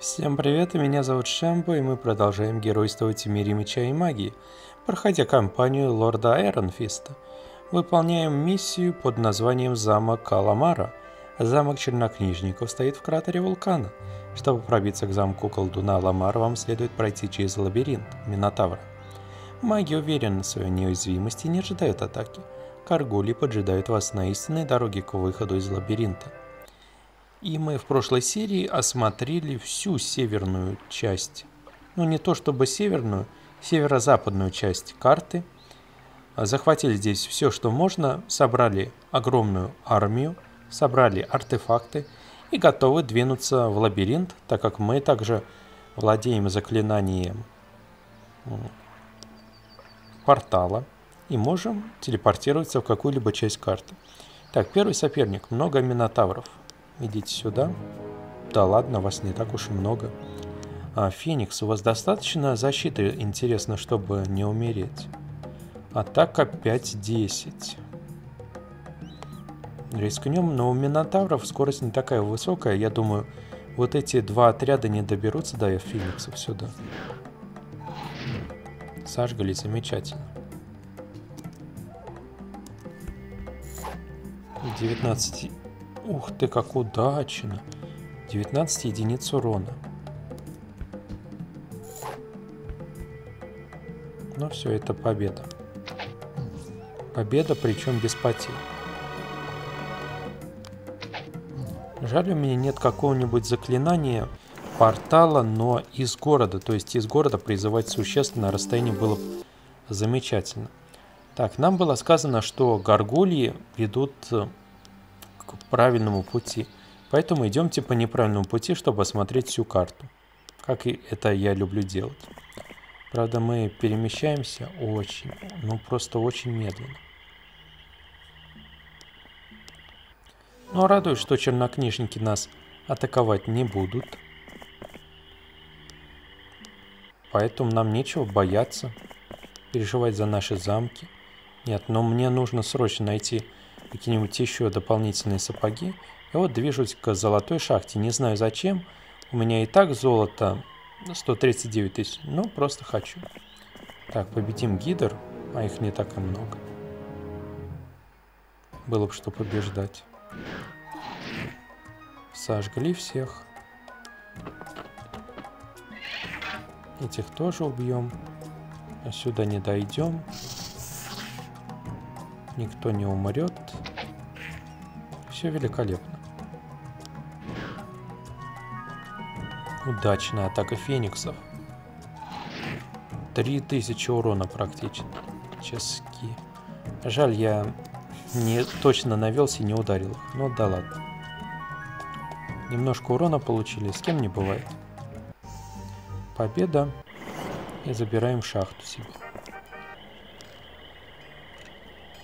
Всем привет, меня зовут Шамбо, и мы продолжаем геройствовать в мире меча и магии, проходя кампанию лорда Айронфиста. Выполняем миссию под названием Замок Аламара. Замок Чернокнижников стоит в кратере вулкана. Чтобы пробиться к замку колдуна Аламара, вам следует пройти через лабиринт Минотавра. Маги уверены в своей неуязвимости и не ожидают атаки. Горгульи поджидают вас на истинной дороге к выходу из лабиринта. И мы в прошлой серии осмотрели всю северную часть, ну не то чтобы северную, северо-западную часть карты. Захватили здесь все, что можно, собрали огромную армию, собрали артефакты и готовы двинуться в лабиринт, так как мы также владеем заклинанием портала и можем телепортироваться в какую-либо часть карты. Так, первый соперник, много минотавров. Идите сюда. Да ладно, вас не так уж и много. Феникс, у вас достаточно защиты, интересно, чтобы не умереть. Атака 5-10. Рискнем, но у минотавров скорость не такая высокая. Я думаю, вот эти два отряда не доберутся до фениксов сюда. Сожгли, замечательно. 19... Ух ты, как удачно. 19 единиц урона. Ну все, это победа. Победа, причем без потерь. Жаль, у меня нет какого-нибудь заклинания портала, но из города. То есть из города призывать существ на расстоянии было бы замечательно. Так, нам было сказано, что горгульи ведут... к правильному пути, поэтому идемте по неправильному пути, чтобы осмотреть всю карту, как и это я люблю делать. Правда, мы перемещаемся очень, ну просто очень медленно. Но радует, что чернокнижники нас атаковать не будут, поэтому нам нечего бояться, переживать за наши замки. Нет, но мне нужно срочно найти какие-нибудь еще дополнительные сапоги. Я вот движусь к золотой шахте. Не знаю зачем. У меня и так золото 139 тысяч. Ну, просто хочу. Так, победим гидр. А их не так и много. Было бы что побеждать. Сожгли всех. Этих тоже убьем. Сюда не дойдем. Никто не умрет. Все великолепно. Удачная атака фениксов. 3000 урона практически. Жаль, я не точно навелся и не ударил их. Ну да ладно. Немножко урона получили, с кем не бывает. Победа. И забираем шахту себе.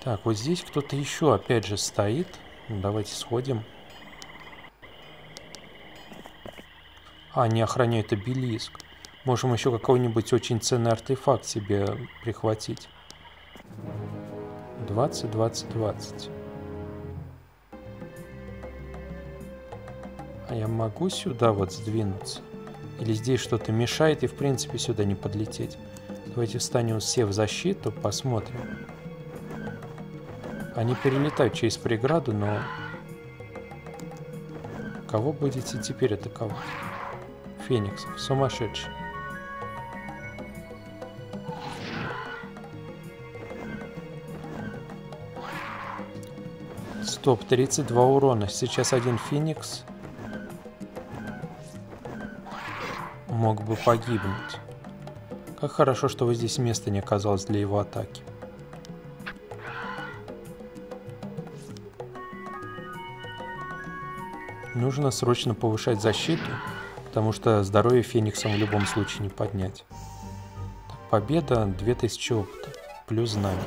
Так, вот здесь кто-то еще опять же стоит. Давайте сходим. А, не охраняет обелиск. Можем еще какой-нибудь очень ценный артефакт себе прихватить. 20, 20, 20. А я могу сюда вот сдвинуться? Или здесь что-то мешает и в принципе сюда не подлететь? Давайте встанем все в защиту, посмотрим. Они перелетают через преграду, но... Кого будете теперь атаковать? Фениксов, сумасшедший. Стоп, 32 урона. Сейчас один феникс мог бы погибнуть. Как хорошо, что вот здесь места не оказалось для его атаки. Нужно срочно повышать защиту, потому что здоровье фениксом в любом случае не поднять. Так, победа, 2000 опыта, плюс знания.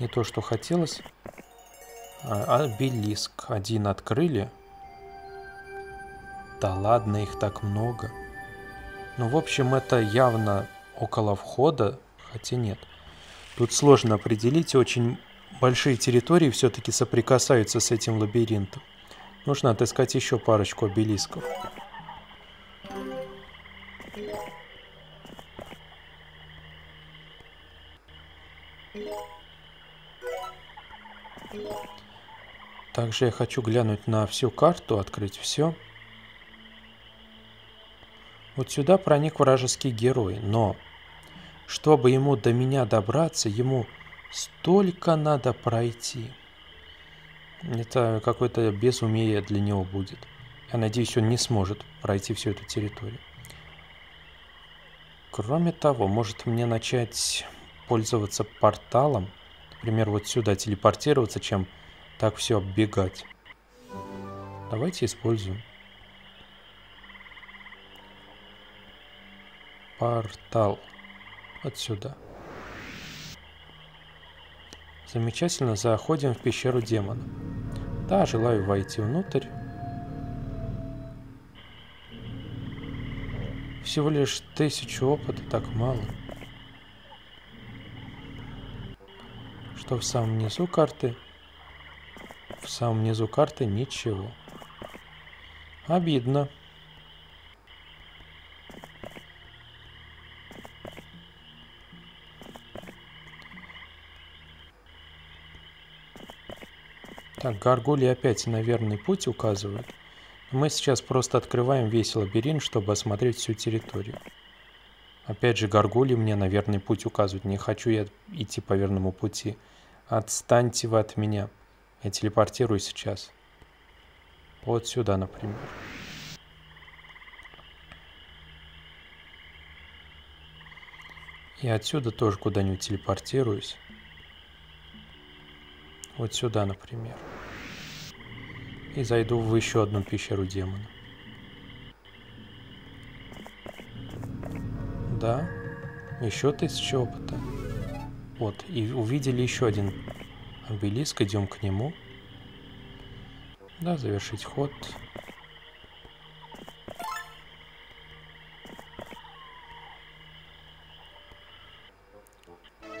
Не то, что хотелось. Обелиск один открыли. Да ладно, их так много. Ну, в общем, это явно около входа, хотя нет. Тут сложно определить, очень большие территории все-таки соприкасаются с этим лабиринтом. Нужно отыскать еще парочку обелисков. Также я хочу глянуть на всю карту, открыть все. Вот сюда проник вражеский герой, но чтобы ему до меня добраться, ему столько надо пройти. Это какое-то безумие для него будет. Я надеюсь, он не сможет пройти всю эту территорию. Кроме того, может мне начать пользоваться порталом, например, вот сюда телепортироваться, чем так все оббегать. Давайте используем портал отсюда. Замечательно, заходим в пещеру демона. Да, желаю войти внутрь. Всего лишь 1000 опыта, так мало. Что в самом низу карты? В самом низу карты ничего. Обидно. Так, горгульи опять на верный путь указывают. Мы сейчас просто открываем весь лабиринт, чтобы осмотреть всю территорию. Опять же, горгульи мне на верный путь указывают. Не хочу я идти по верному пути. Отстаньте вы от меня. Я телепортирую сейчас. Вот сюда, например. И отсюда тоже куда-нибудь телепортируюсь. Вот сюда, например. И зайду в еще одну пещеру демона. Да, еще 1000 опыта. Вот, и увидели еще один обелиск, идем к нему. Да, завершить ход.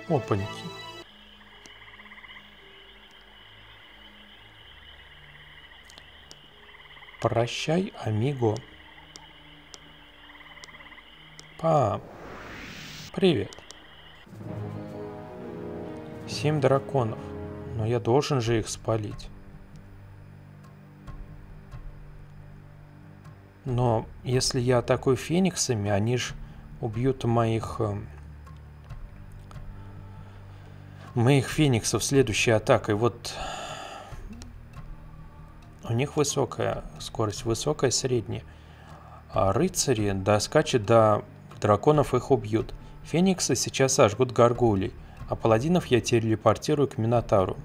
Опаньки. Прощай, амиго. Пам. Привет. 7 драконов. Но я должен же их спалить. Но если я атакую фениксами, они же убьют моих фениксов следующей атакой. Вот... У них высокая скорость, высокая, средняя. А рыцари доскачут до драконов, их убьют. Фениксы сейчас сожгут горгулей, а паладинов я телепортирую к Минотавру.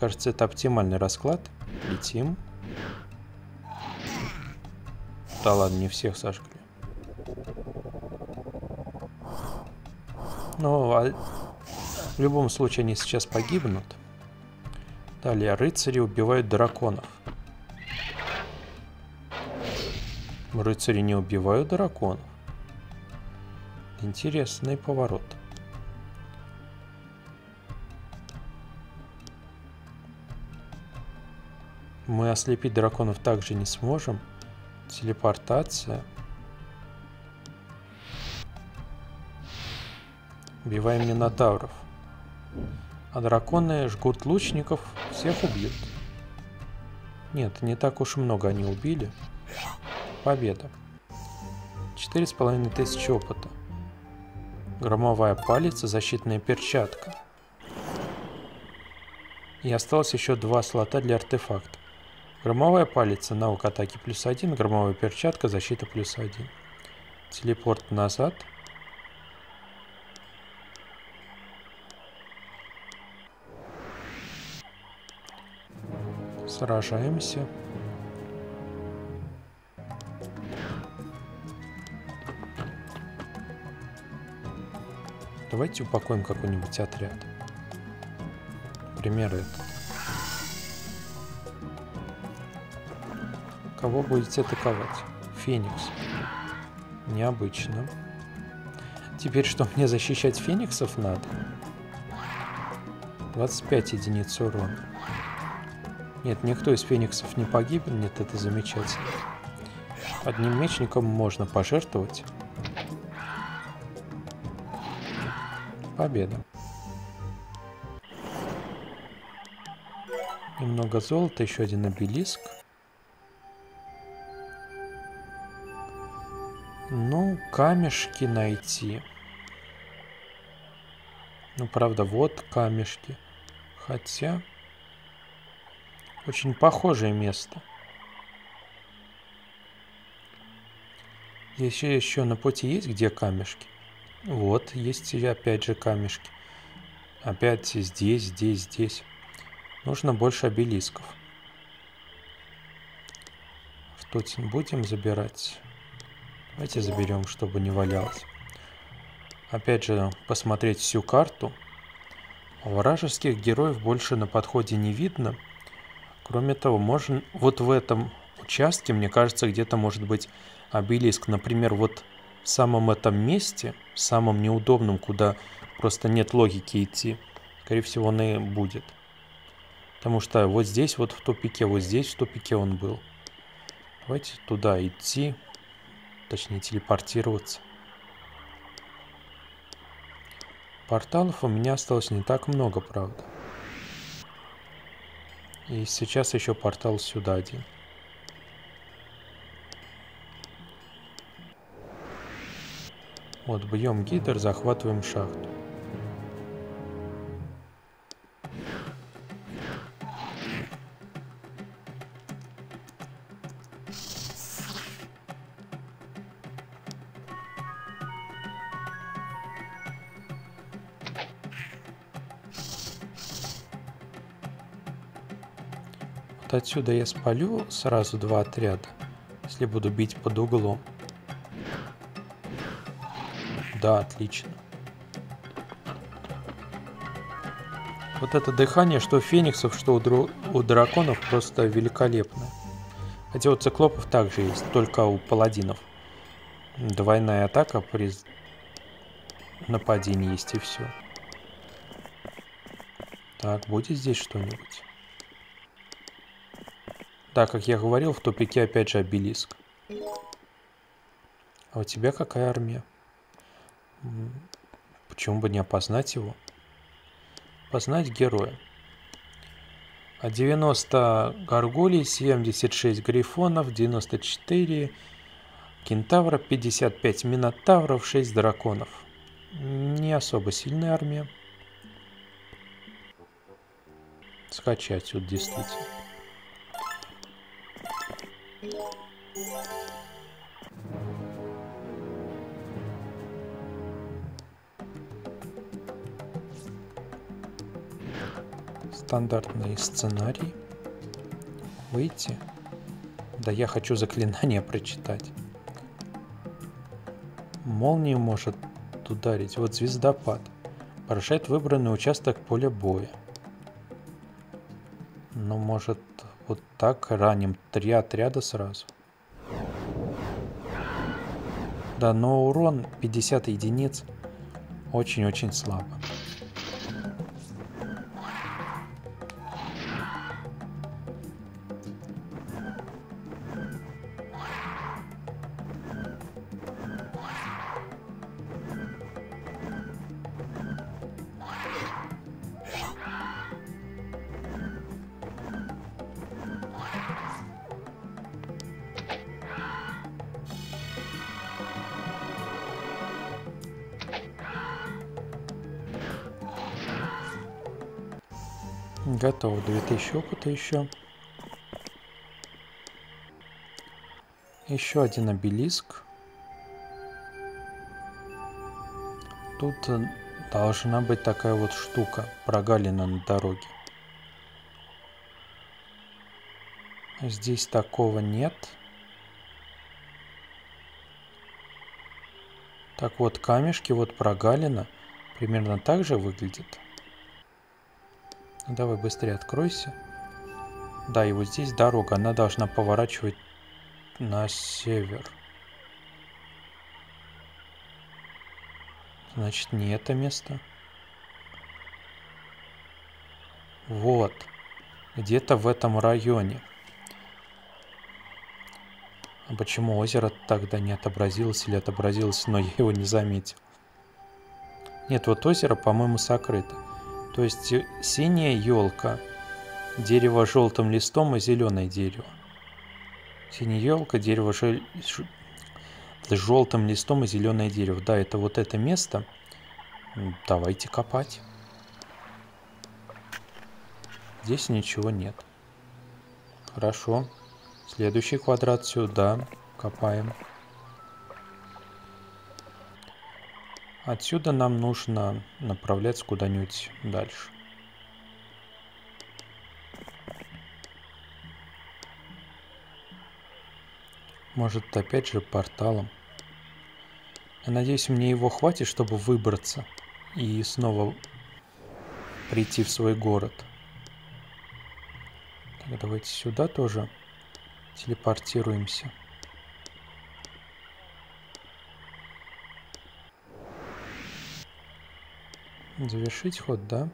Кажется, это оптимальный расклад. Летим. Да ладно, не всех сожгли. Ну, а в любом случае они сейчас погибнут. Далее рыцари убивают драконов. Рыцари не убивают драконов. Интересный поворот. Мы ослепить драконов также не сможем. Телепортация. Убиваем минотавров. А драконы жгут лучников, всех убьют. Нет, не так уж много они убили. Победа. 4500 опыта. Громовая палица, защитная перчатка. И осталось еще 2 слота для артефакта. Громовая палица, навык атаки +1, громовая перчатка, защита +1. Телепорт назад. Сражаемся. Давайте упакуем какой-нибудь отряд. Пример этот. Кого будете атаковать? Феникс. Необычно. Теперь что, мне защищать фениксов надо? 25 единиц урона. Нет, никто из фениксов не погибнет, это замечательно. Одним мечником можно пожертвовать. Победа. Немного золота, еще один обелиск. Ну, камешки найти. Ну, правда, вот камешки. Хотя... Очень похожее место. Еще на пути есть где камешки? Вот, есть опять же камешки. Опять здесь, здесь, здесь. Нужно больше обелисков. Что-то будем забирать? Давайте заберем, чтобы не валялось. Опять же, посмотреть всю карту. Вражеских героев больше на подходе не видно. Кроме того, можно... Вот в этом участке, мне кажется, где-то может быть обелиск. Например, вот в самом этом месте, в самом неудобном, куда просто нет логики идти, скорее всего, он и будет. Потому что вот здесь, вот в тупике, он был. Давайте туда идти. Точнее, телепортироваться. Порталов у меня осталось не так много, правда. И сейчас еще портал сюда один. Вот, бьем гидр, захватываем шахту. Отсюда я спалю сразу два отряда, если буду бить под углом. Да, отлично. Вот это дыхание, что у фениксов, что у драконов, просто великолепно. Хотя у циклопов также есть, только у паладинов. Двойная атака при нападении есть и все. Так, будет здесь что-нибудь? Да, как я говорил, в тупике опять же обелиск. А у тебя какая армия? Почему бы не опознать его? Познать героя. А 90 горгулей, 76 грифонов, 94 кентавра, 55 минотавров, 6 драконов. Не особо сильная армия. Скачать отсюда действительно. Стандартный сценарий. Выйти. Да я хочу заклинание прочитать. Молния может ударить. Вот звездопад. Поражает выбранный участок поля боя. Ну, может... Вот так раним три отряда сразу. Да, но урон 50 единиц очень-очень слабо. Готово. 2000 опыта еще. Еще один обелиск. Тут должна быть такая вот штука, прогалина на дороге. Здесь такого нет. Так вот, камешки, вот прогалина. Примерно так же выглядит. Давай быстрее откройся. Да, и вот здесь дорога. Она должна поворачивать на север. Значит, не это место. Вот. Где-то в этом районе. А почему озеро тогда не отобразилось или отобразилось, но я его не заметил? Нет, вот озеро, по-моему, сокрыто. То есть синяя елка, дерево с желтым листом и зеленое дерево. Синеелка, дерево с желтым листом и зеленое дерево. Да, это вот это место. Давайте копать. Здесь ничего нет. Хорошо. Следующий квадрат сюда. Копаем. Отсюда нам нужно направляться куда-нибудь дальше. Может, опять же, порталом. Я надеюсь, мне его хватит, чтобы выбраться и снова прийти в свой город. Так, давайте сюда тоже телепортируемся. Завершить ход, да?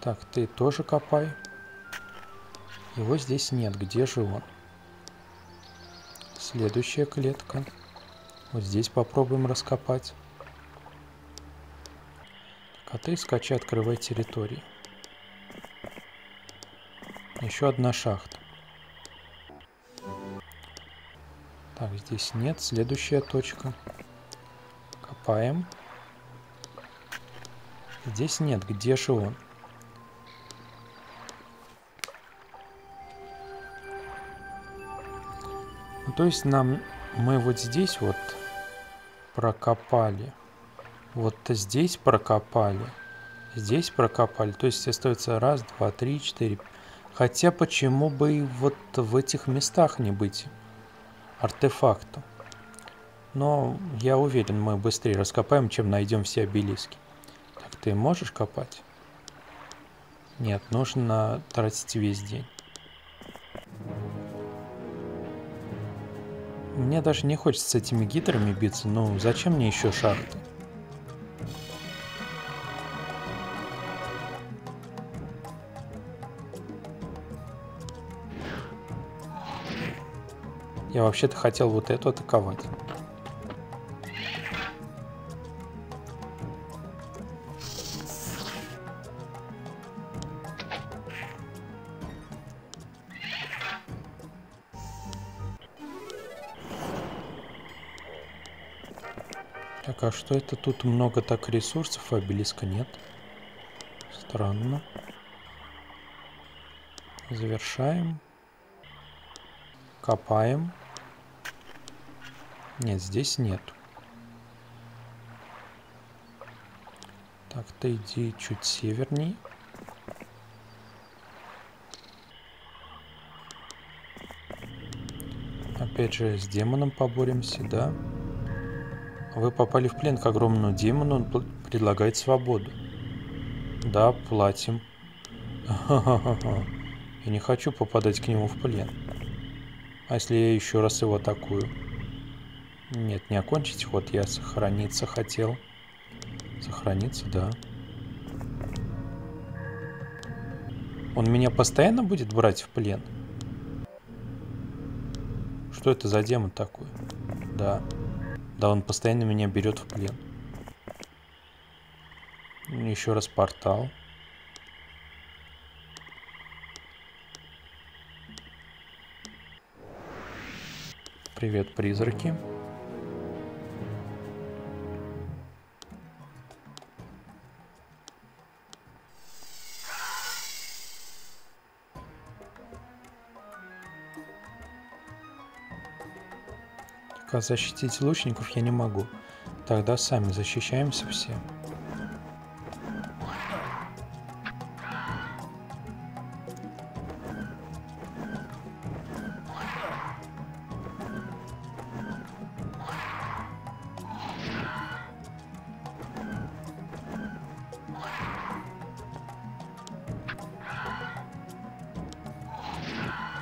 Так, ты тоже копай. Его здесь нет. Где же он? Следующая клетка. Вот здесь попробуем раскопать. Так, а ты скачай, открывай территории. Еще одна шахта. Так, здесь нет. Следующая точка. Копаем. Здесь нет. Где же он? Ну, то есть мы вот здесь вот прокопали. Вот здесь прокопали. Здесь прокопали. То есть остается раз, два, три, четыре. Хотя почему бы и вот в этих местах не быть артефакту? Но я уверен, мы быстрее раскопаем, чем найдем все обелиски. Ты можешь копать? Нет, нужно тратить весь день. Мне даже не хочется с этими гидрами биться, ну зачем мне еще шахты? Я вообще-то хотел вот эту атаковать. А что это тут много так ресурсов, а обелиска нет? Странно. Завершаем. Копаем. Нет, здесь нет. Так, ты иди чуть северней. Опять же, с демоном поборемся, да? Вы попали в плен к огромному демону, он предлагает свободу. Да, платим. Я не хочу попадать к нему в плен. А если я еще раз его атакую? Нет, не окончить ход, я сохраниться хотел. Сохраниться, да. Он меня постоянно будет брать в плен? Что это за демон такой? Да. Да, он постоянно меня берет в плен. Еще раз портал. Привет, призраки. Защитить лучников я не могу. Тогда сами защищаемся все.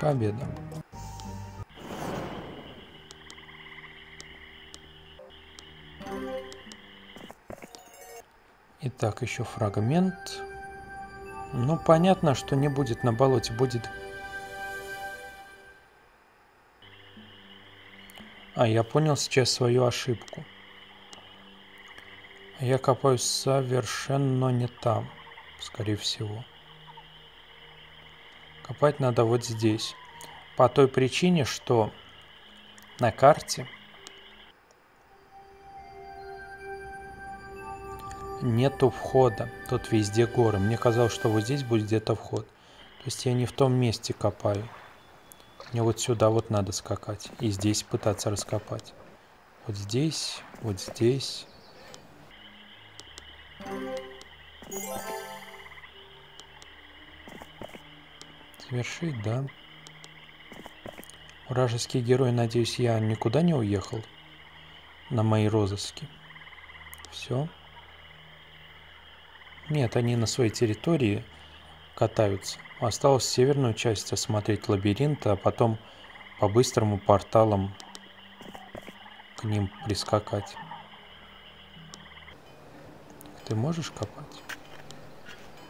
Победа. Так, еще фрагмент. Ну, понятно, что не будет на болоте, будет... А, я понял сейчас свою ошибку. Я копаюсь совершенно не там, скорее всего. Копать надо вот здесь. По той причине, что на карте нету входа. Тут везде горы. Мне казалось, что вот здесь будет где-то вход. То есть я не в том месте копаю. Мне вот сюда вот надо скакать. И здесь пытаться раскопать. Вот здесь, вот здесь. Завершить, да? Вражеский герой, надеюсь, я никуда не уехал на мои розыски. Все. Нет, они на своей территории катаются. Осталось северную часть осмотреть лабиринта, а потом по-быстрому порталам к ним прискакать. Ты можешь копать?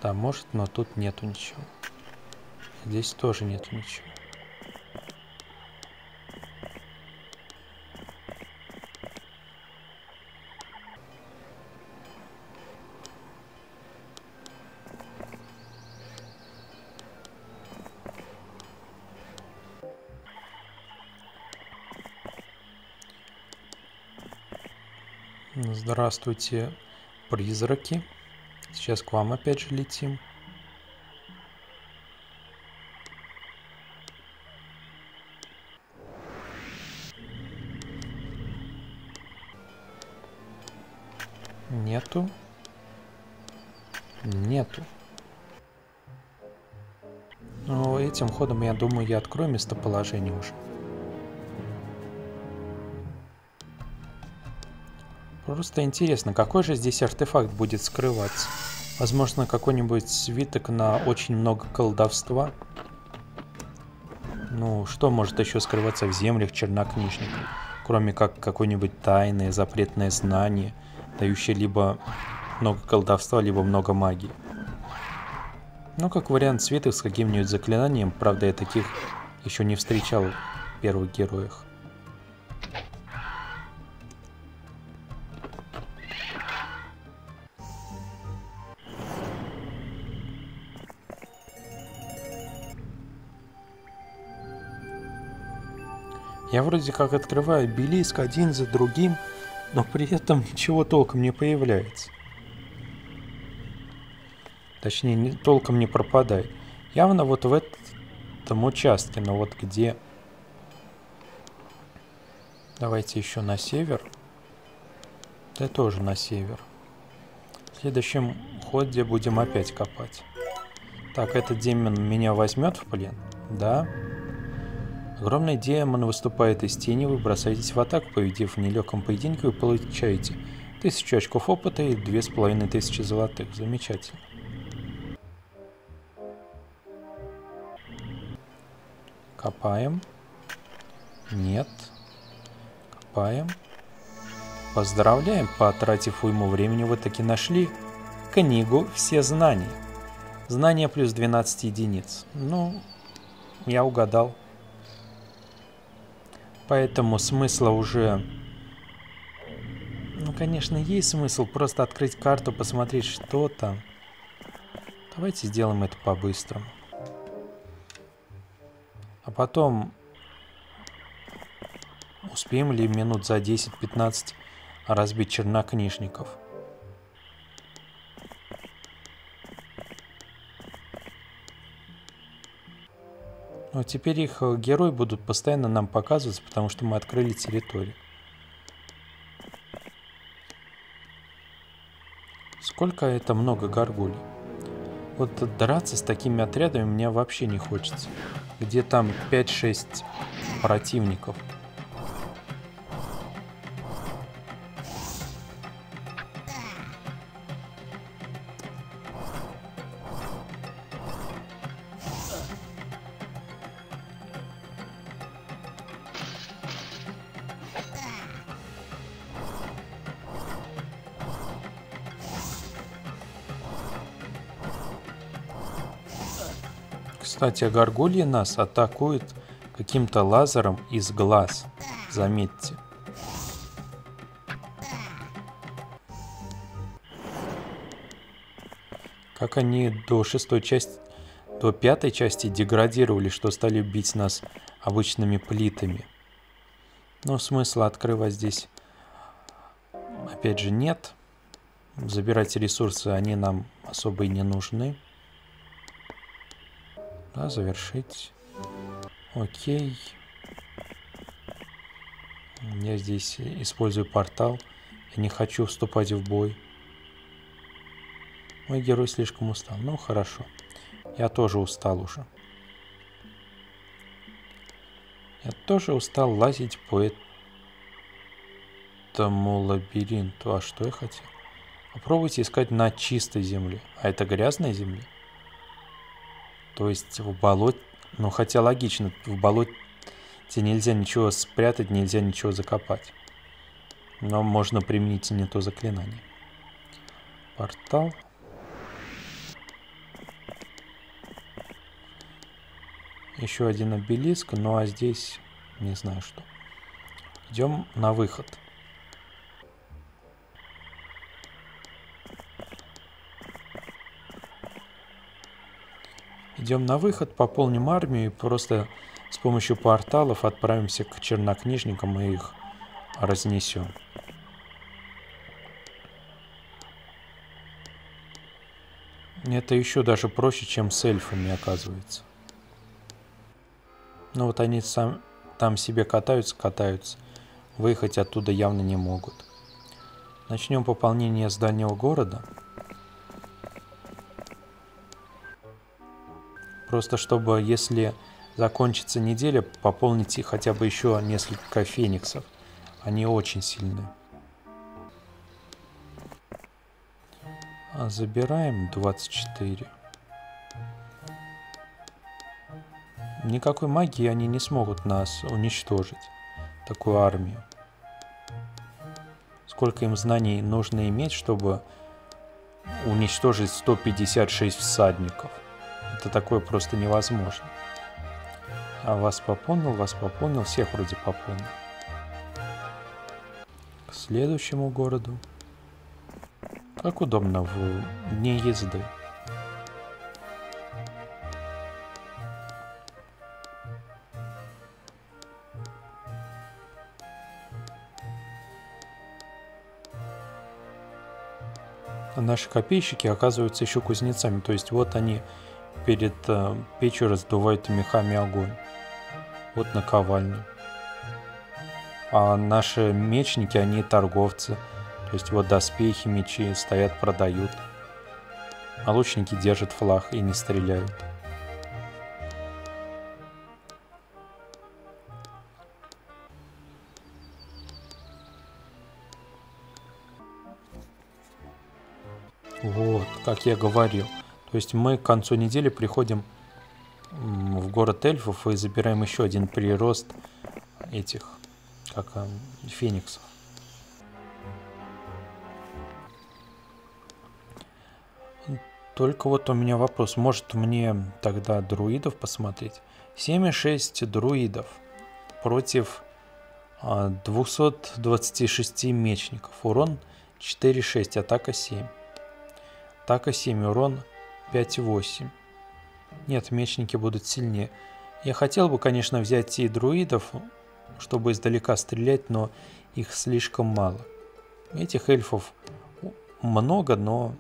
Да, может, но тут нету ничего. Здесь тоже нет ничего. Здравствуйте, призраки. Сейчас к вам опять же летим. Нету. Нету. Но этим ходом, я думаю, я открою местоположение уже. Просто интересно, какой же здесь артефакт будет скрываться? Возможно, какой-нибудь свиток на очень много колдовства? Ну, что может еще скрываться в землях чернокнижников? Кроме как какое-нибудь тайное, запретное знание, дающее либо много колдовства, либо много магии. Ну, как вариант, свиток с каким-нибудь заклинанием. Правда, я таких еще не встречал в первых героях. Я вроде как открываю обелиск один за другим, но при этом ничего толком не появляется. Точнее, толком не пропадает. Явно вот в этом участке, но вот где... Давайте еще на север. Да тоже на север. В следующем ходе будем опять копать. Так, этот демон меня возьмет в плен? Да. Огромный демон выступает из тени, вы бросаетесь в атаку, победив в нелегком поединке, вы получаете 1000 очков опыта и 2500 золотых. Замечательно. Копаем. Нет. Копаем. Поздравляем, потратив уйму времени, вы таки нашли книгу «Все знания». Знания плюс 12 единиц. Ну, я угадал. Поэтому смысла уже... Ну, конечно, есть смысл просто открыть карту, посмотреть, что там. Давайте сделаем это по-быстрому. А потом... Успеем ли минут за 10-15 разбить чернокнижников? Но теперь их герои будут постоянно нам показываться, потому что мы открыли территорию. Сколько это много горгулей. Вот драться с такими отрядами мне вообще не хочется. Где там 5-6 противников. Кстати, горгульи нас атакуют каким-то лазером из глаз, заметьте. Как они до 6-й части то пятой части деградировали, что стали бить нас обычными плитами. Но смысла открыва здесь опять же нет. Забирать ресурсы, они нам особо и не нужны. Да, завершить. Окей. Я здесь использую портал. Я не хочу вступать в бой. Мой герой слишком устал. Ну, хорошо. Я тоже устал уже. Я тоже устал лазить по этому лабиринту. А что я хотел? Попробуйте искать на чистой земле. А это грязная земля? То есть в болоте... Ну, хотя логично. В болоте нельзя ничего спрятать, нельзя ничего закопать. Но можно применить не то заклинание. Портал. Еще один обелиск, ну а здесь не знаю что. Идем на выход. Идем на выход, пополним армию и просто с помощью порталов отправимся к чернокнижникам и их разнесем. Это еще даже проще, чем с эльфами, оказывается. Ну вот они там себе катаются. Выехать оттуда явно не могут. Начнем пополнение с дальнего города. Просто чтобы, если закончится неделя, пополнить хотя бы еще несколько фениксов. Они очень сильны. Забираем 24. Никакой магии они не смогут нас уничтожить, такую армию. Сколько им знаний нужно иметь, чтобы уничтожить 156 всадников? Это такое просто невозможно. А вас пополнил, всех вроде пополнил. К следующему городу. Как удобно в дне езды. Наши копейщики оказываются еще кузнецами, то есть вот они перед печью раздувают мехами огонь. Вот наковальня. А наши мечники, они торговцы, то есть вот доспехи, мечи стоят, продают. А лучники держат флаг и не стреляют. Вот, как я говорил. То есть мы к концу недели приходим в город эльфов и забираем еще один прирост этих, как фениксов. Только вот у меня вопрос. Может мне тогда друидов посмотреть? 7,6 друидов против 226 мечников. Урон 4,6, атака 7. Атака 7, урон 5,8. Нет, мечники будут сильнее. Я хотел бы, конечно, взять и друидов, чтобы издалека стрелять, но их слишком мало. Этих эльфов много, но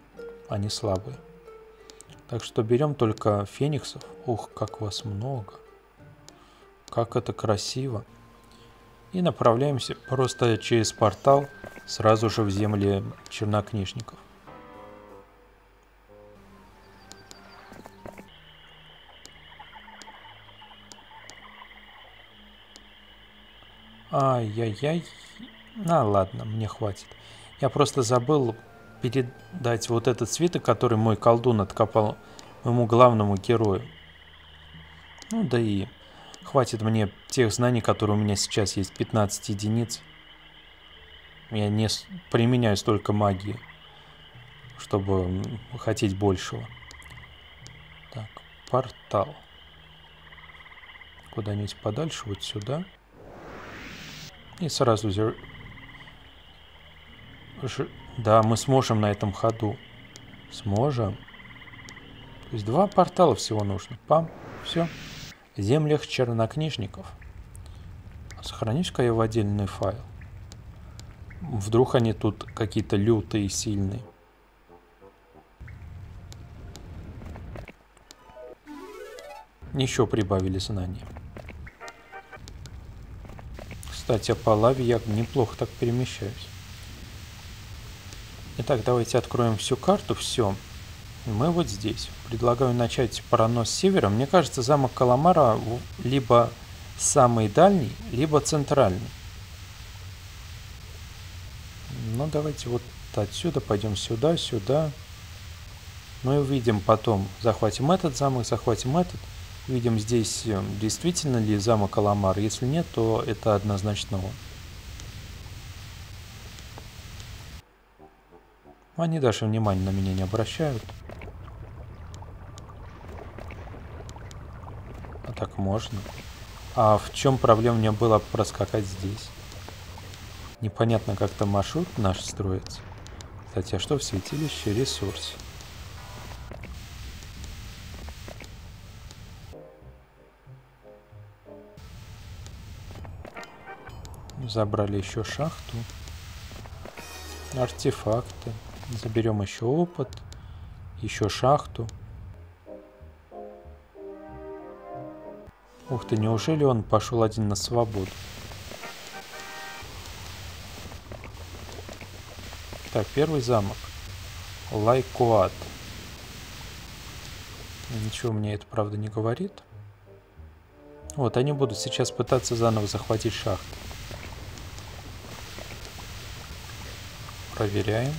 они слабые. Так что берем только фениксов. Ух, как вас много. Как это красиво. И направляемся просто через портал сразу же в земли чернокнижников. Ай-яй-яй. Ладно, мне хватит. Я просто забыл передать вот этот свиток, который мой колдун откопал моему главному герою. Ну да и хватит мне тех знаний, которые у меня сейчас есть. 15 единиц. Я не применяю столько магии, чтобы хотеть большего. Так, портал. Куда-нибудь подальше, вот сюда. И сразу... Да, мы сможем на этом ходу. Сможем. То есть 2 портала всего нужно. Пам, все. В землях чернокнижников. Сохранюсь-ка я в отдельный файл. Вдруг они тут какие-то лютые, сильные. Еще прибавили знаний. Кстати, по лаве я неплохо так перемещаюсь. Итак, давайте откроем всю карту. Все. Мы вот здесь. Предлагаю начать пронос с севера. Мне кажется, замок Аламара либо самый дальний, либо центральный. Ну, давайте вот отсюда пойдем сюда, сюда. Ну и увидим потом. Захватим этот замок, захватим этот. Видим здесь, действительно ли замок Аламара. Если нет, то это однозначно он. Они даже внимания на меня не обращают. А так можно. А в чем проблема мне было проскакать здесь? Непонятно, как там маршрут наш строится. Кстати, а что в святилище? Ресурс. Забрали еще шахту. Артефакты. Заберем еще опыт, еще шахту. Ух ты, неужели он пошел один на свободу? Так, первый замок. Лайкуад. Ничего мне это, правда, не говорит. Вот, они будут сейчас пытаться заново захватить шахту. Проверяем.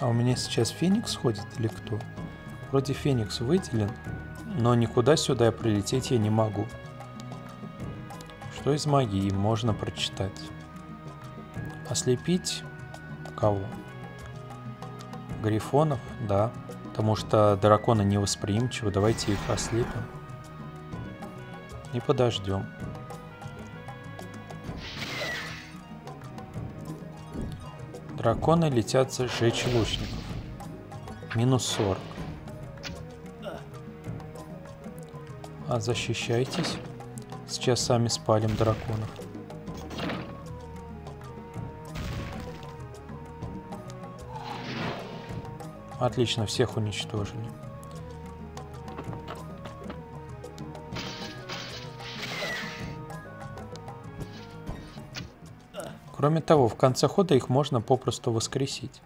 А у меня сейчас Феникс ходит или кто? Вроде Феникс выделен, но никуда сюда я прилететь я не могу. Что из магии можно прочитать? Ослепить кого? Грифонов, да. Потому что драконы невосприимчивы. Давайте их ослепим. И подождем. Драконы летят сжечь лучников. Минус 40. А защищайтесь. Сейчас сами спалим драконов. Отлично, всех уничтожили. Кроме того, в конце хода их можно попросту воскресить.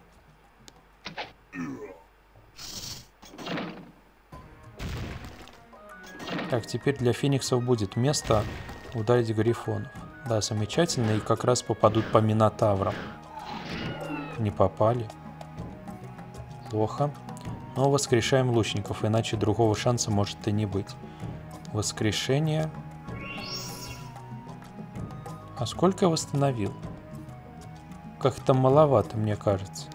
Так, теперь для фениксов будет место ударить грифонов. Да, замечательно, и как раз попадут по минотаврам. Не попали. Плохо. Но воскрешаем лучников, иначе другого шанса может и не быть. Воскрешение. А сколько я восстановил? Как-то маловато, мне кажется.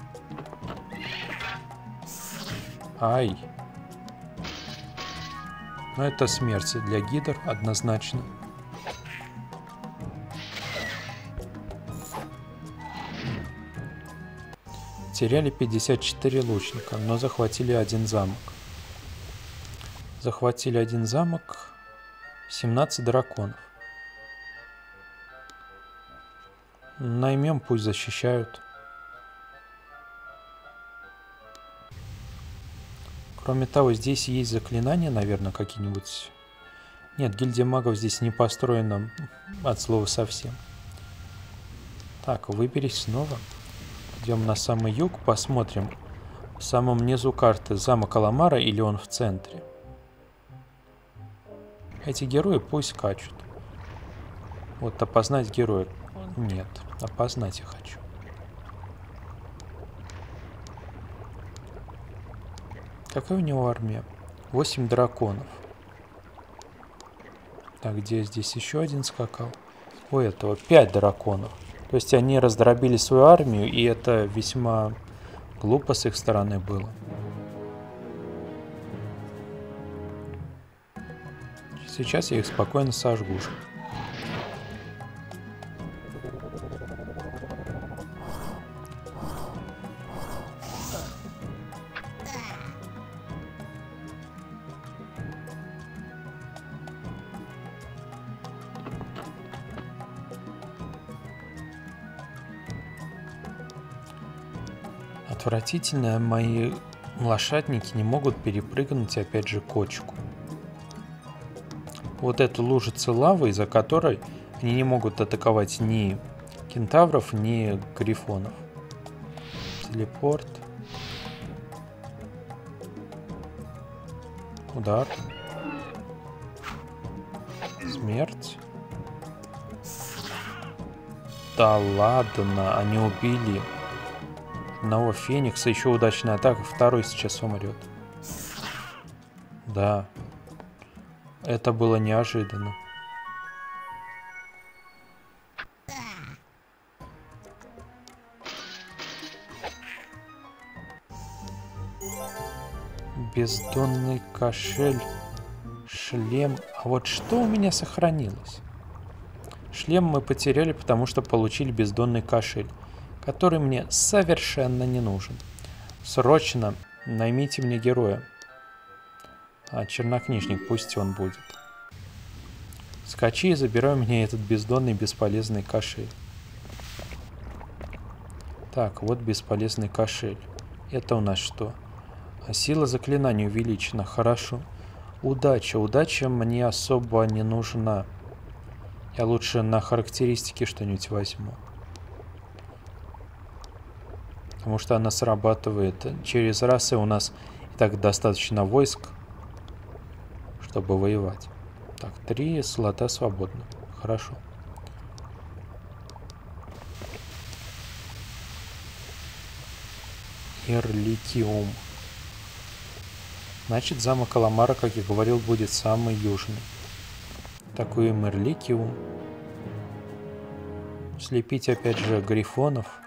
Ай. Но это смерть для гидр, однозначно. Теряли 54 лучника, но захватили один замок. Захватили один замок, 17 драконов. Наймем, пусть защищают. Кроме того, здесь есть заклинания, наверное, какие-нибудь. Нет, гильдия магов здесь не построена от слова совсем. Так, выберись снова. Идем на самый юг, посмотрим в самом низу карты замок Аламара или он в центре. Эти герои пусть скачут. Вот опознать героя. Нет, опознать я хочу. Какая у него армия? 8 драконов. Так, где здесь еще один скакал? У этого 5 драконов. То есть они раздробили свою армию, и это весьма глупо с их стороны было. Сейчас я их спокойно сожгу. Отвратительно, мои лошадники не могут перепрыгнуть опять же кочку. Вот эту лужицу лавы, из-за которой они не могут атаковать ни кентавров, ни грифонов. Телепорт. Удар. Смерть. Да ладно, они убили одного феникса, еще удачная атака, второй сейчас умрет. Да. Это было неожиданно. Бездонный кошель, шлем. А вот что у меня сохранилось? Шлем мы потеряли, потому что получили бездонный кошель, который мне совершенно не нужен. Срочно наймите мне героя. А чернокнижник, пусть он будет. Скачи и забирай мне этот бездонный бесполезный кошель. Так, вот бесполезный кошель. Это у нас что? Сила заклинания увеличена. Хорошо. Удача. Удача мне особо не нужна. Я лучше на характеристики что-нибудь возьму. Потому что она срабатывает через раз, и у нас и так достаточно войск, чтобы воевать. Так, 3 слота свободно. Хорошо. Ирликиум. Значит, замок Аламара, как я говорил, будет самый южный. Такой Ирликиум. Слепить опять же грифонов.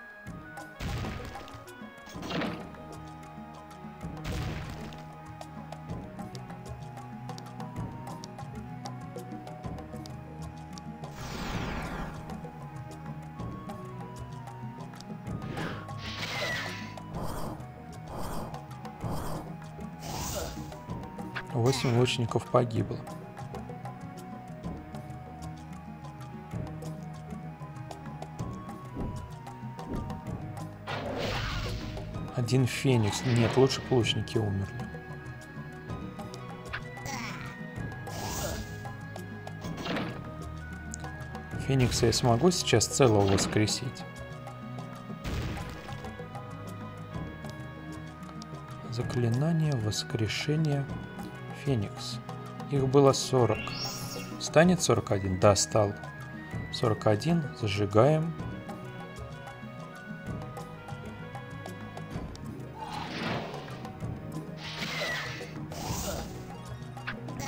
Лучников погибло. Один феникс. Нет, лучше лучники умерли. Феникса я смогу сейчас целого воскресить? Заклинание воскрешения. Феникс. Их было 40. Станет 41? Да, стал. 41. Зажигаем.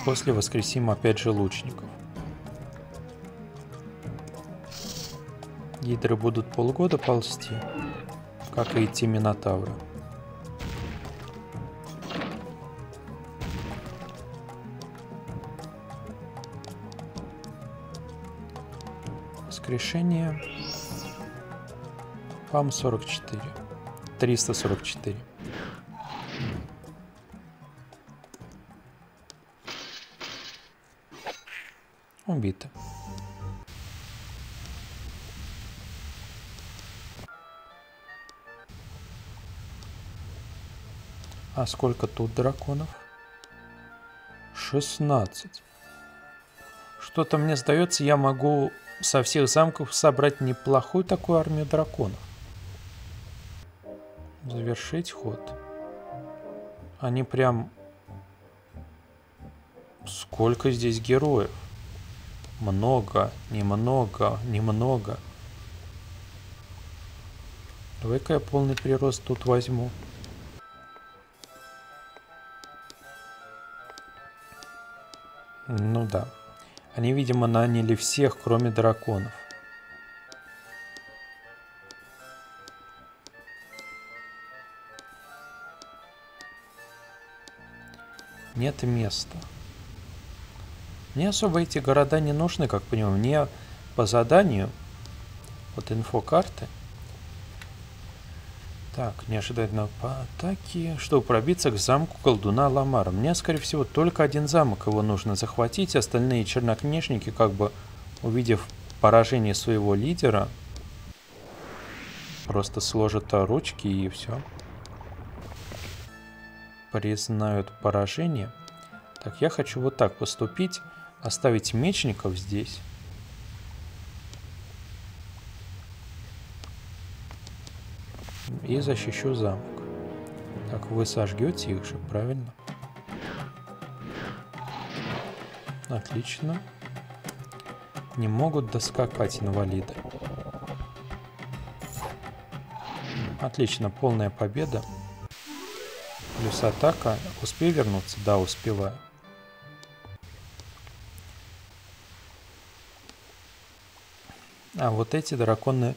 После воскресим опять же лучников. Гидры будут полгода ползти, как и идти минотавры. Решение. Пам 44. 344. Убито. А сколько тут драконов? 16. Что-то мне сдается, я могу со всех замков собрать неплохую такую армию драконов. Завершить ход. Они прям... Сколько здесь героев? Много, немного, немного. Давай-ка я полный прирост тут возьму. Ну да. Они, видимо, наняли всех, кроме драконов. Нет места. Мне особо эти города не нужны, как понимаю. Мне по заданию вот инфокарты. Так, неожиданно по атаке. Чтобы пробиться к замку колдуна Аламара. Мне, скорее всего, только один замок его нужно захватить. Остальные чернокнижники, как бы увидев поражение своего лидера, просто сложат ручки и все. Признают поражение. Так, я хочу вот так поступить. Оставить мечников здесь. И защищу замок. Так, вы сожгете их же, правильно? Отлично. Не могут доскакать инвалиды. Отлично, полная победа. Плюс атака. Успею вернуться? Да, успеваю. А вот эти драконы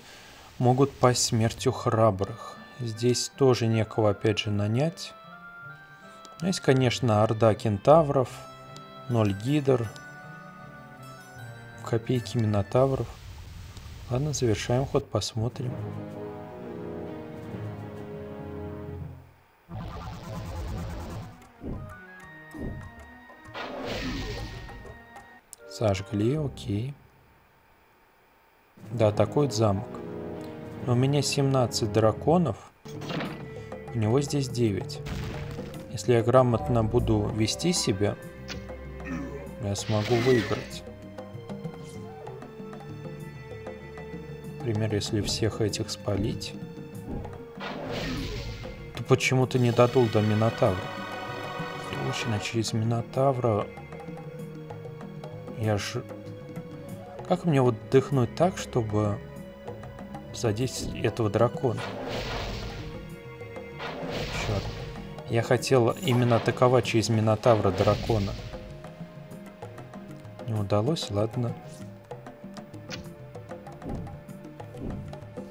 могут пасть смертью храбрых. Здесь тоже некого, опять же, нанять. Есть, конечно, орда кентавров, 0 гидр, копейки минотавров. Ладно, завершаем ход, посмотрим. Сожгли, окей. Да, атакует замок. Но у меня 17 драконов, у него здесь 9. Если я грамотно буду вести себя, я смогу выиграть. Например, если всех этих спалить, то почему-то не додул до Минотавра. Точно, через Минотавра я ж... Как мне вот дыхнуть так, чтобы... задеть этого дракона. Черт. Я хотел именно атаковать через Минотавра дракона. Не удалось, ладно.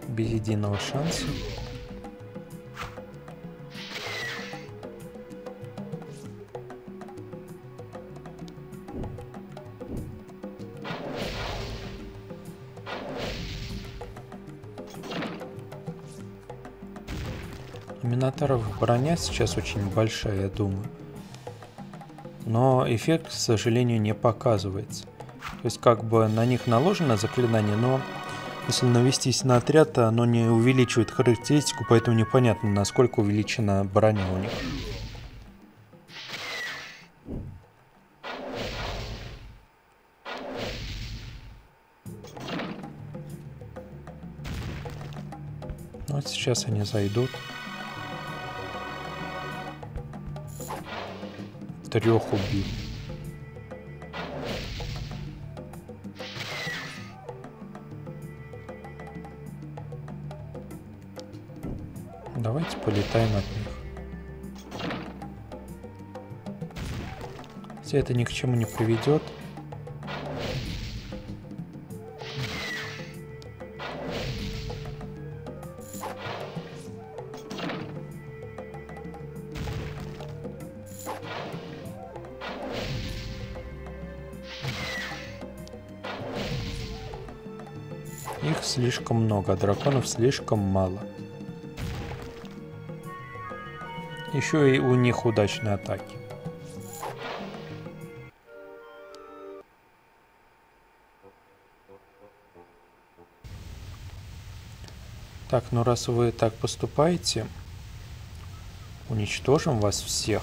Без единого шанса. Броня сейчас очень большая, я думаю. Но эффект, к сожалению, не показывается. То есть как бы на них наложено заклинание, но если навестись на отряд, оно не увеличивает характеристику, поэтому непонятно, насколько увеличена броня у них. Вот сейчас они зайдут. 3 убили. Давайте полетаем от них. Хотя это ни к чему не приведет. Слишком много, а драконов слишком мало. Еще и у них удачные атаки. Так, ну раз вы так поступаете, уничтожим вас всех.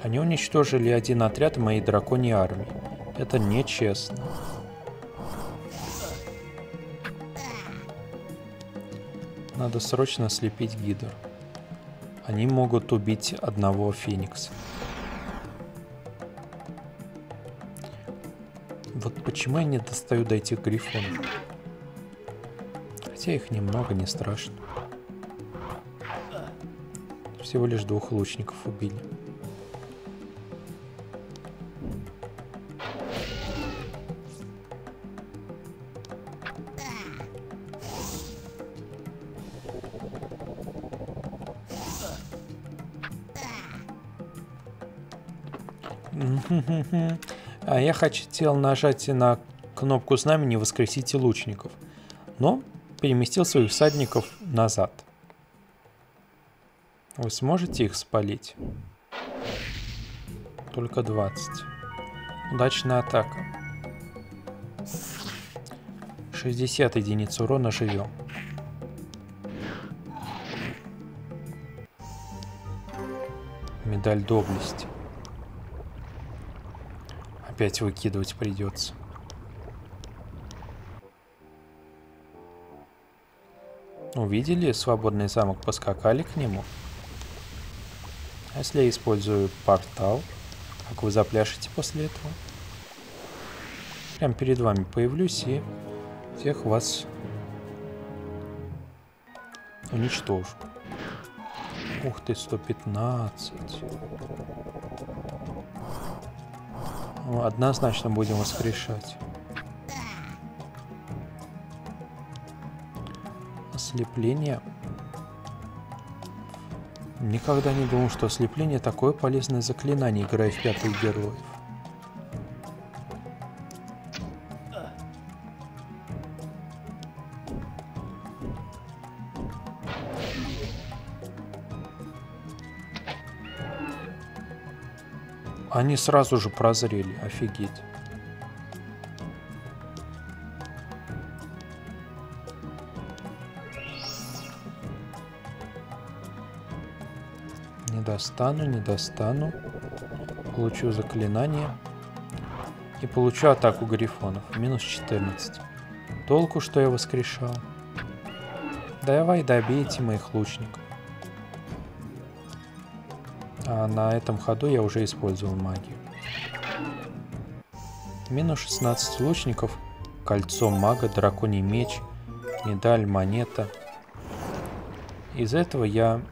Они уничтожили один отряд моей драконьей армии. Это нечестно. Надо срочно слепить гидр. Они могут убить одного феникса. Вот почему я не достаю до этих грифонов. Хотя их немного, не страшно. Всего лишь 2 лучников убили. А я хотел нажать на кнопку знамени «Воскресите лучников», но переместил своих всадников назад. Вы сможете их спалить? Только 20. Удачная атака. 60 единиц урона, живем. Медаль доблести. Опять выкидывать придется. Увидели свободный замок, поскакали к нему. А если я использую портал, как вы запляшете после этого? Прям перед вами появлюсь и всех вас уничтожу. Ух ты, 115. Однозначно будем воскрешать. Ослепление. Никогда не думал, что ослепление такое полезное заклинание, играя в пятую героев. Они сразу же прозрели, офигеть. Не достану, не достану. Получу заклинание. И получу атаку грифонов. Минус 14. Толку, что я воскрешал. Давай добейте моих лучников. А на этом ходу я уже использовал магию. Минус 16 лучников. Кольцо мага, драконий меч, медаль, монета. Из этого я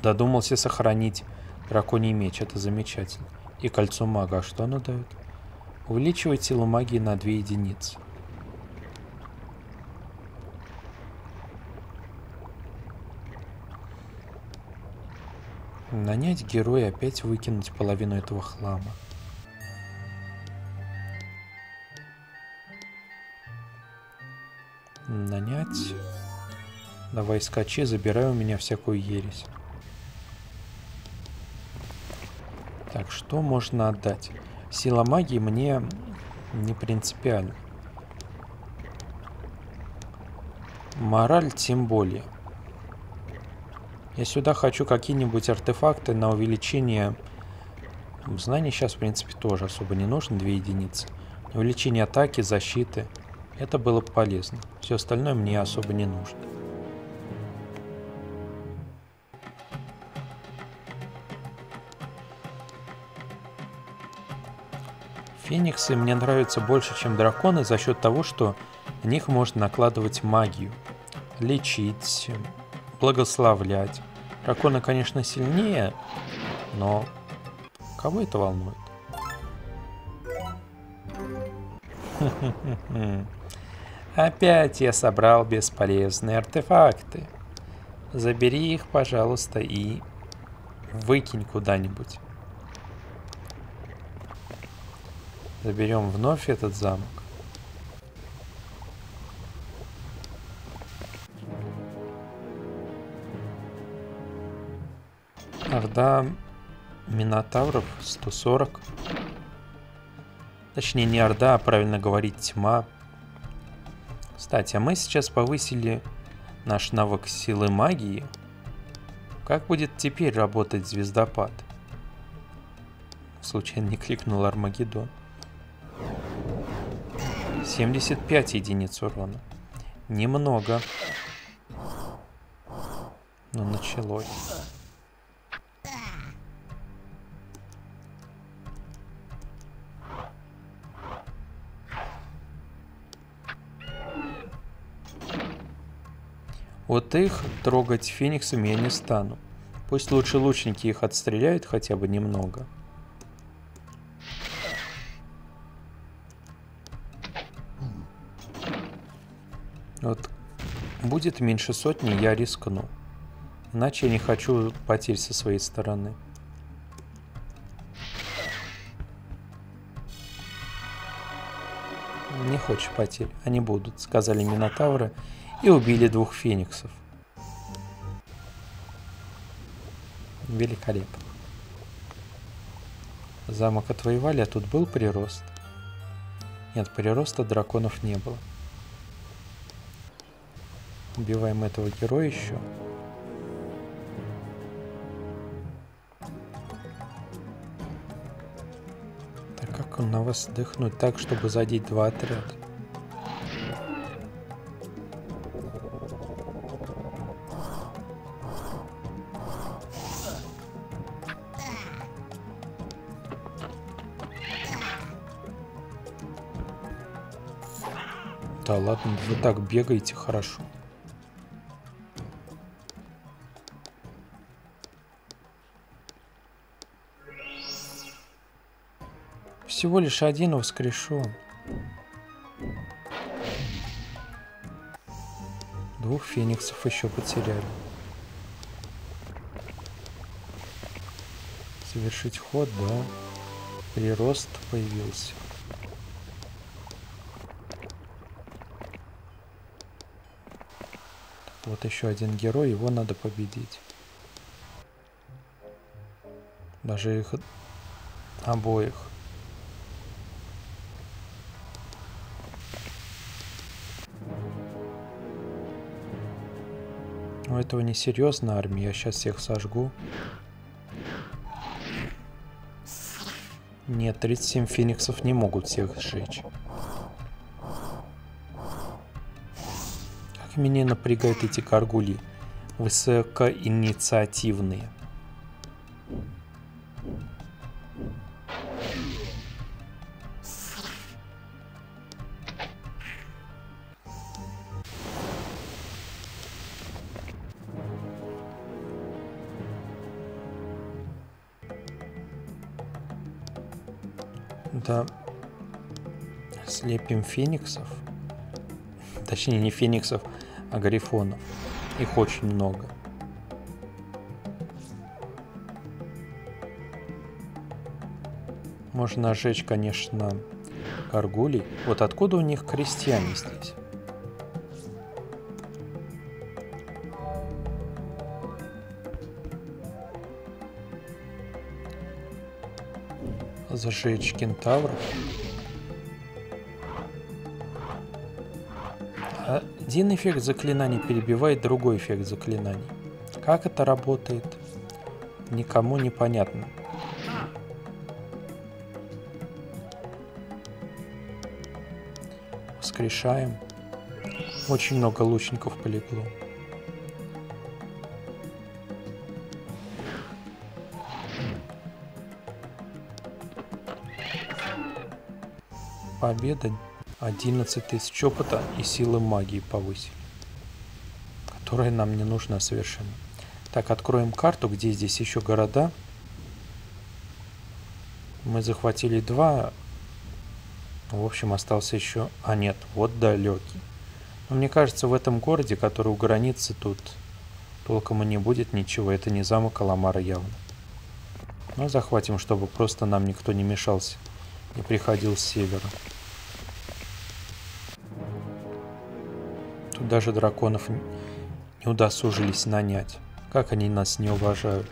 додумался сохранить драконий меч. Это замечательно. И кольцо мага. А что оно дает? Увеличивает силу магии на 2 единицы. Нанять героя, опять выкинуть половину этого хлама. Нанять. Давай скачи, забирай у меня всякую ересь. Так, что можно отдать? Сила магии мне не принципиально. Мораль тем более. Я сюда хочу какие-нибудь артефакты на увеличение знаний. Сейчас, в принципе, тоже особо не нужно. 2 единицы. Увеличение атаки, защиты. Это было бы полезно. Все остальное мне особо не нужно. Фениксы мне нравятся больше, чем драконы, за счет того, что на них можно накладывать магию. Лечить, благословлять. Драконы, конечно, сильнее, но кого это волнует? Опять я собрал бесполезные артефакты. Забери их, пожалуйста, и выкинь куда-нибудь. Заберем вновь этот замок. Орда минотавров 140. Точнее, не орда, а правильно говорить, тьма. Кстати, а мы сейчас повысили наш навык силы магии. Как будет теперь работать звездопад? Случайно не кликнул Армагеддон. 75 единиц урона. Немного. Но началось. Вот их трогать фениксами я не стану. Пусть лучше лучники их отстреляют хотя бы немного. Вот будет меньше сотни, я рискну. Иначе я не хочу потерь со своей стороны. не хочешь потерь, они будут, сказали минотавры и убили двух фениксов. Великолепно. Замок отвоевали, а тут был прирост. Нет, прироста драконов не было. Убиваем этого героя еще. Так как он на вас дыхнуть так, чтобы задеть два отряда? Да ладно, вы так бегаете, хорошо. Всего лишь один воскрешу. Двух фениксов еще потеряли. Совершить ход, да. Прирост появился. Вот еще один герой, его надо победить. Даже их обоих. У этого не серьезная армия, я сейчас всех сожгу. Нет, 37 фениксов не могут всех сжечь. Меня напрягают эти горгульи, высокоинициативные. Да, слепим фениксов, точнее не фениксов, а грифонов. Их очень много. Можно сжечь, конечно, горгулей. Вот откуда у них крестьяне здесь? Зажечь кентавров. Один эффект заклинаний перебивает другой эффект заклинаний. Как это работает, никому не понятно. Воскрешаем. Очень много лучников полегло. Победа. 11000 опыта и силы магии повысили, которая нам не нужна совершенно. Так, откроем карту, где здесь еще города. Мы захватили два. В общем, остался еще... А нет, вот далекий. Но мне кажется, в этом городе, который у границы, тут толком и не будет ничего. Это не замок Аламара явно. Но захватим, чтобы просто нам никто не мешался, не приходил с севера. Даже драконов не удосужились нанять. Как они нас не уважают.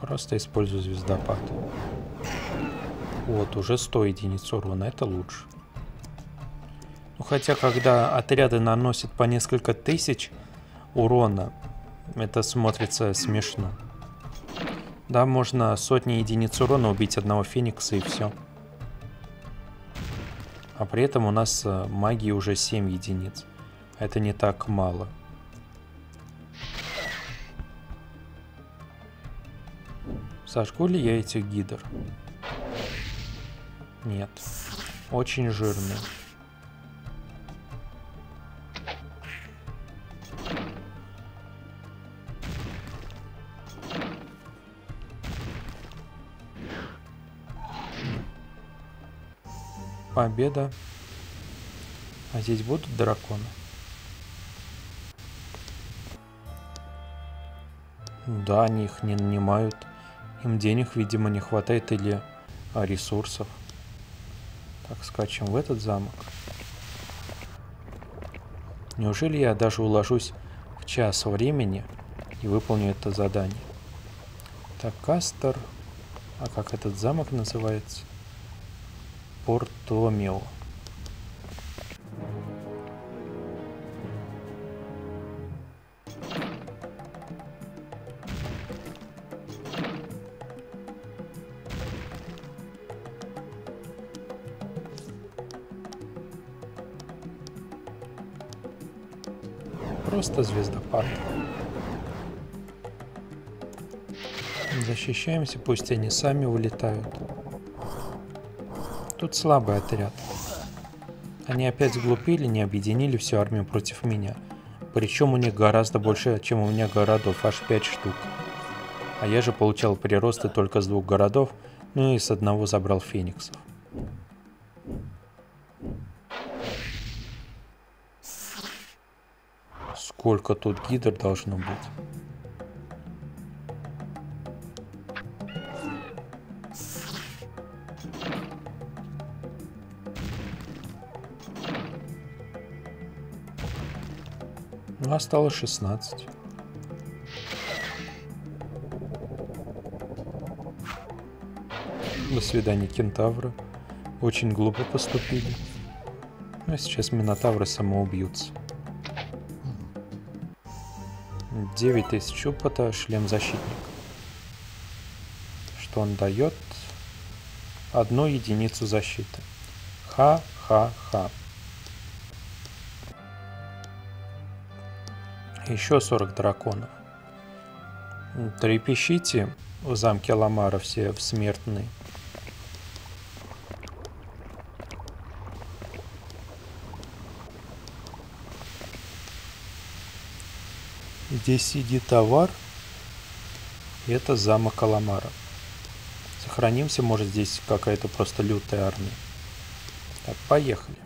Просто использую звездопад. Вот, уже 100 единиц урона, это лучше. Хотя, когда отряды наносят по несколько тысяч урона, это смотрится смешно. Да, можно сотни единиц урона убить одного феникса и все. А при этом у нас магии уже 7 единиц. Это не так мало. Сожгу ли я этих гидр? Нет. Очень жирные. Победа. А здесь будут драконы? Да, они их не нанимают. Им денег, видимо, не хватает или ресурсов. Так, скачем в этот замок. Неужели я даже уложусь в час времени и выполню это задание? Так, Кастер. А как этот замок называется? Порт Томелл. Просто звездопад. Защищаемся, пусть они сами улетают. Тут слабый отряд. Они опять сглупили, не объединили всю армию против меня. Причем у них гораздо больше, чем у меня городов, аж 5 штук. А я же получал приросты только с 2 городов, ну и с одного забрал фениксов. Сколько тут гидр должно быть? Ну, осталось 16. До свидания, кентавры. Очень глупо поступили. Но сейчас минотавры самоубьются. 9000 опыта, шлем защитника. Что он дает? 1 единицу защиты. Ха-ха-ха. Еще 40 драконов. Трепещите в замке Аламара все в смертные. Здесь сидит товар, и это замок Аламара. Сохранимся, может, здесь какая-то просто лютая армия. Так, поехали.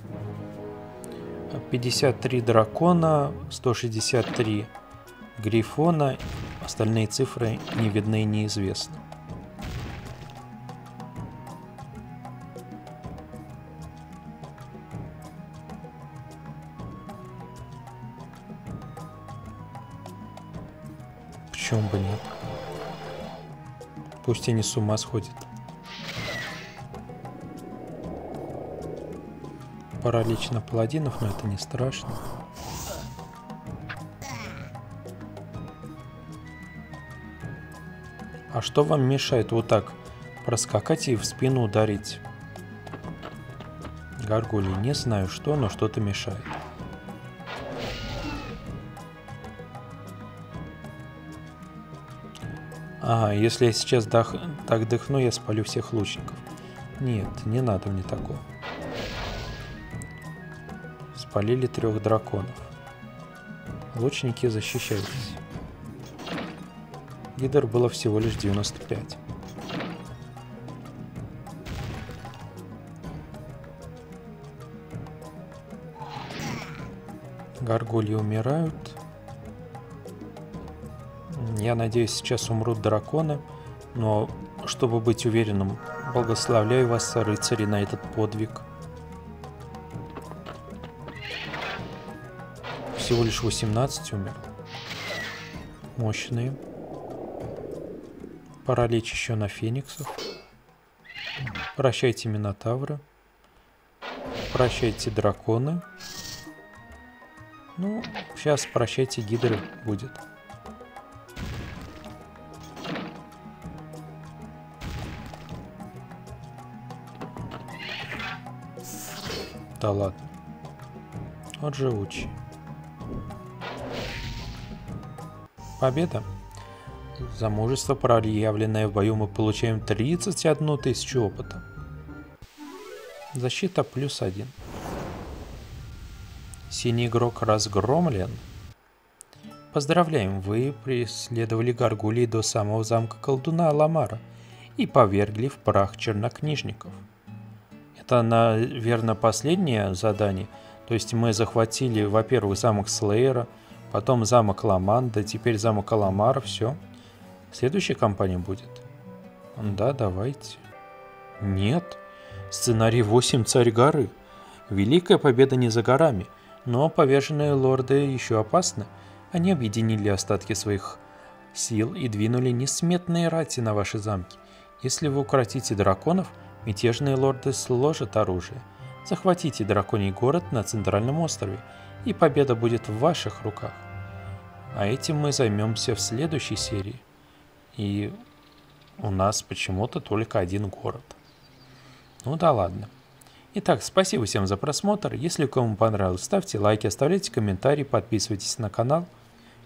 53 дракона, 163 грифона, остальные цифры не видны и неизвестны. Чем бы нет. Пусть они с ума сходят. Паралич на паладинов, но это не страшно. А что вам мешает вот так проскакать и в спину ударить? Горгульи, не знаю что, но что-то мешает. Ага, если я сейчас так дыхну, я спалю всех лучников. Нет, не надо мне такого. Спалили 3 драконов. Лучники, защищайтесь. Гидр было всего лишь 95. Горгульи умирают. Я надеюсь, сейчас умрут драконы, но, чтобы быть уверенным, благословляю вас, рыцари, на этот подвиг. Всего лишь 18 умер. Мощные. Паралич еще на фениксах. Прощайте, минотавры. Прощайте, драконы. Ну, сейчас прощайте, гидры будет. Да ладно. Вот живучий. Победа. За мужество, проявленное в бою, мы получаем 31000 опыта. Защита +1. Синий игрок разгромлен. Поздравляем, вы преследовали горгулей до самого замка колдуна Аламара и повергли в прах чернокнижников. Это, наверное, последнее задание, То есть мы захватили, во-первых, замок Слэйра, потом замок Ламанда, теперь замок Аламара, все. Следующая кампания будет? Да, давайте. Нет. Сценарий 8 «Царь горы». Великая победа не за горами, но поверженные лорды еще опасны. Они объединили остатки своих сил и двинули несметные рати на ваши замки. Если вы укротите драконов, мятежные лорды сложат оружие. Захватите драконий город на центральном острове, и победа будет в ваших руках. А этим мы займемся в следующей серии. И у нас почему-то только один город. Ну да ладно. Итак, спасибо всем за просмотр. Если кому понравилось, ставьте лайки, оставляйте комментарии, подписывайтесь на канал.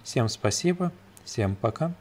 Всем спасибо, всем пока.